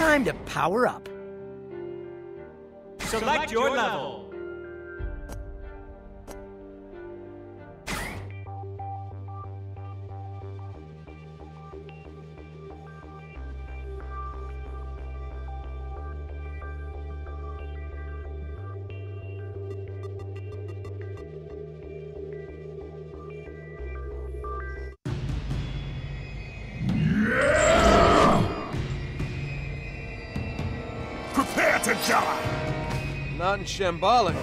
Time to power up. Select your level. Not in shambolic.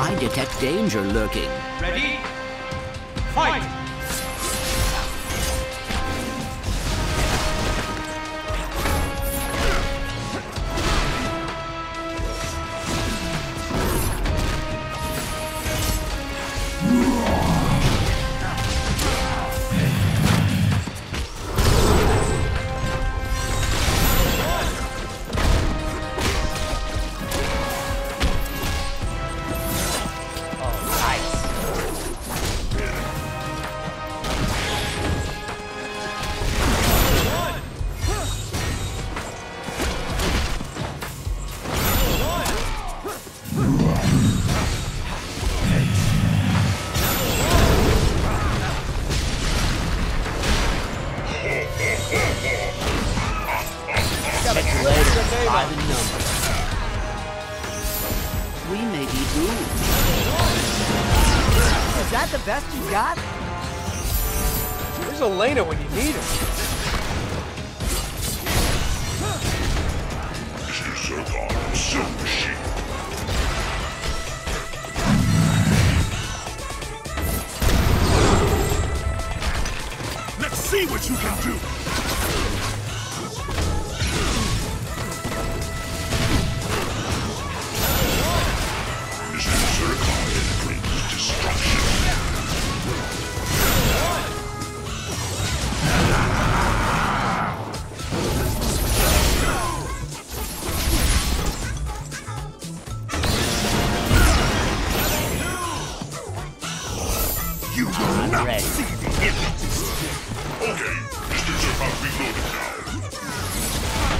I detect danger lurking. Ready? Fight! We may be doomed. Is that the best you got? Where's Elena when you need her? She's a god. Let's see what you can do. You will not see the images. Okay, these things are about to be loaded now.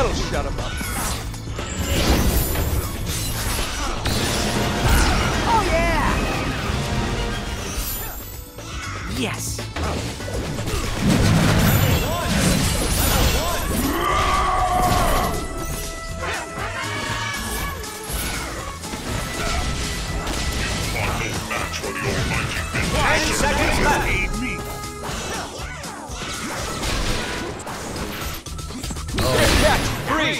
That'll shut him up. Oh, yeah! Yes. One second left. Three,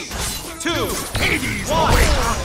two, 80s. One.